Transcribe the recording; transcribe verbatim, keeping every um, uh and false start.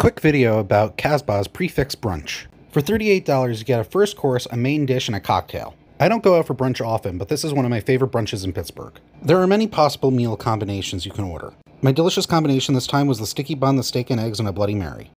quick video about Casbah's Prix Fixe brunch. For thirty-eight dollars, you get a first course, a main dish, and a cocktail. I don't go out for brunch often, but this is one of my favorite brunches in Pittsburgh. There are many possible meal combinations you can order. My delicious combination this time was the Sticky Bun, the Steak and Eggs, and a Bloody Mary.